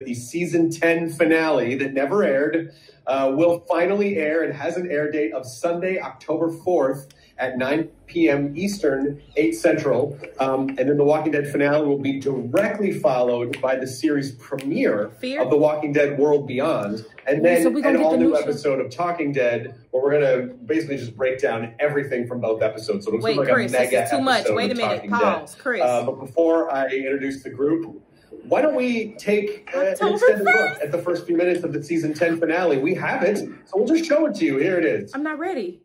The season 10 finale that never aired will finally air. It has an air date of Sunday, October 4th at 9 p.m. Eastern, 8 Central. And then the Walking Dead finale will be directly followed by the series premiere of The Walking Dead World Beyond. And then an all-new episode of Talking Dead, where we're going to basically just break down everything from both episodes. So it looks like Chris, a mega episode of Talking Dead. Wait, Chris, this is too much. Wait a minute. Pause, Chris. But before I introduce the group, why don't we take an extended look at the first few minutes of the season 10 finale? We have it, so we'll just show it to you. Here it is. I'm not ready.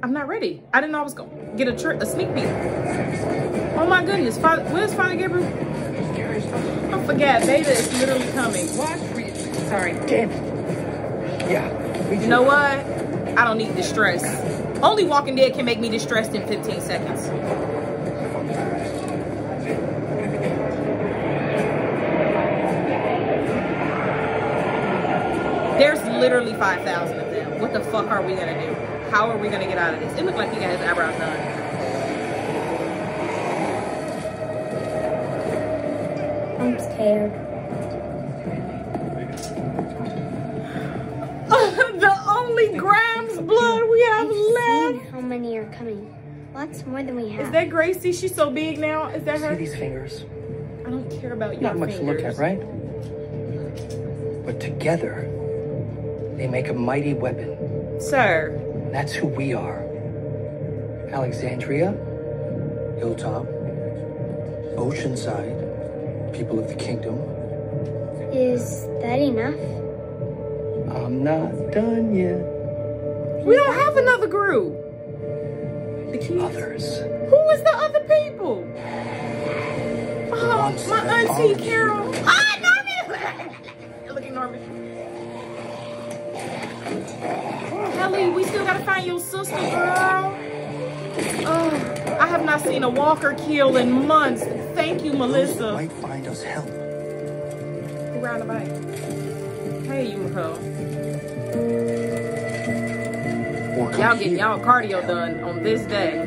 I'm not ready. I didn't know I was going to get a sneak peek. Oh, my goodness. Where's Father Gabriel? I forgot. Baby is literally coming. What? Sorry. Damn it. Yeah. You know what? I don't need this stress. Only Walking Dead can make me distressed in 15 seconds. There's literally 5,000 of them. What the fuck are we gonna do? How are we gonna get out of this? It looked like he got his eyebrows done. I'm scared. The only Graham's blood we have left. How many are coming? Lots more than we have. Is that Gracie? She's so big now. Is that her? See these fingers? I don't care about your fingers. Not much to look at, right? But together, they make a mighty weapon. Sir. And that's who we are. Alexandria, Hilltop, Oceanside, people of the kingdom. Is that enough? I'm not done yet. We don't have another group. The kids. Others. Who is the other people? Oh, my auntie Carol. Ah, Norman! Look at Norman. Ellie, we still gotta find your sister, girl. Oh, I have not seen a walker kill in months. Thank you, Melissa. Might find us help. Around the bike. Hey, you hoe. Y'all getting y'all cardio done on this day.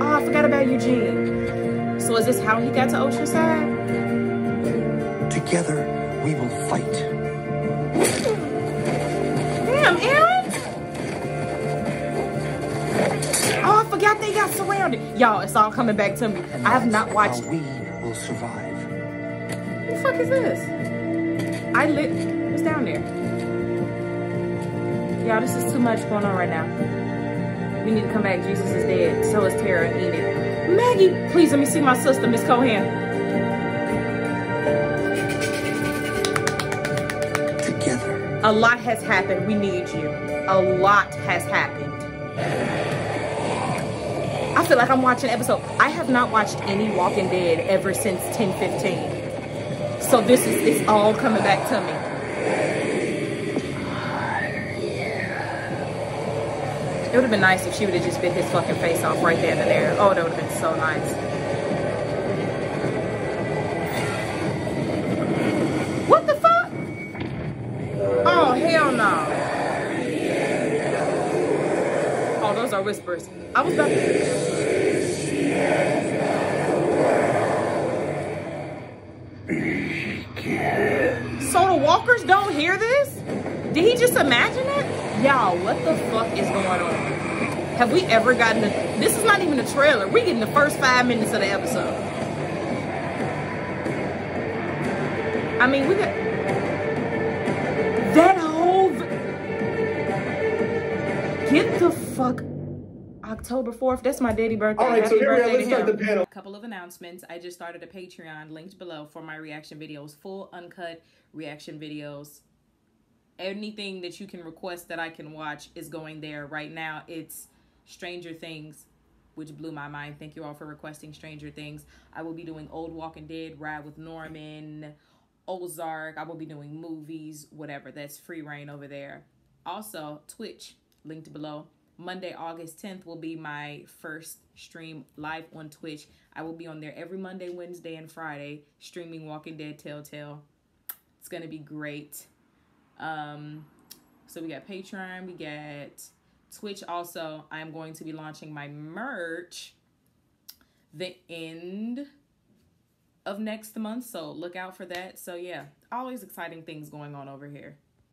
Oh, I forgot about Eugene. So is this how he got to Oceanside? Together, we will fight. Damn, Aaron! Oh, I forgot they got surrounded. Y'all, it's all coming back to me. I have not watched. We will survive. Who the fuck is this? I lit. What's down there? Y'all, this is too much going on right now. We need to come back. Jesus is dead. So is Tara and Enid. Maggie, please let me see my sister, Miss Cohan. Together. A lot has happened. We need you. A lot has happened. I feel like I'm watching an episode. I have not watched any Walking Dead ever since 10:15. So this is, it's all coming back to me. It would have been nice if she would have just bit his fucking face off right there and there. Oh, that would have been so nice. What the fuck? Oh, hell no. Oh, those are whispers. I was about to... So the walkers don't hear this? Did he just imagine it? Y'all, what the fuck is going on? Have we ever gotten a... This is not even a trailer. We're getting the first 5 minutes of the episode. I mean, we got... That whole... Get the fuck... October 4th. That's my daddy birthday. All right, happy birthday to him. Let's start the panel. A couple of announcements. I just started a Patreon linked below for my reaction videos. Full, uncut reaction videos. Anything that you can request that I can watch is going there right now. It's Stranger Things, which blew my mind. Thank you all for requesting Stranger Things. I will be doing old Walking Dead, Ride with Norman, Ozark. I will be doing movies, whatever. That's free reign over there. Also, Twitch, linked below. Monday, August 10th will be my first stream live on Twitch. I will be on there every Monday, Wednesday, and Friday streaming Walking Dead Telltale. It's going to be great. So we got Patreon, we got Twitch. Also, I'm going to be launching my merch the end of next month, so look out for that. So yeah, always exciting things going on over here.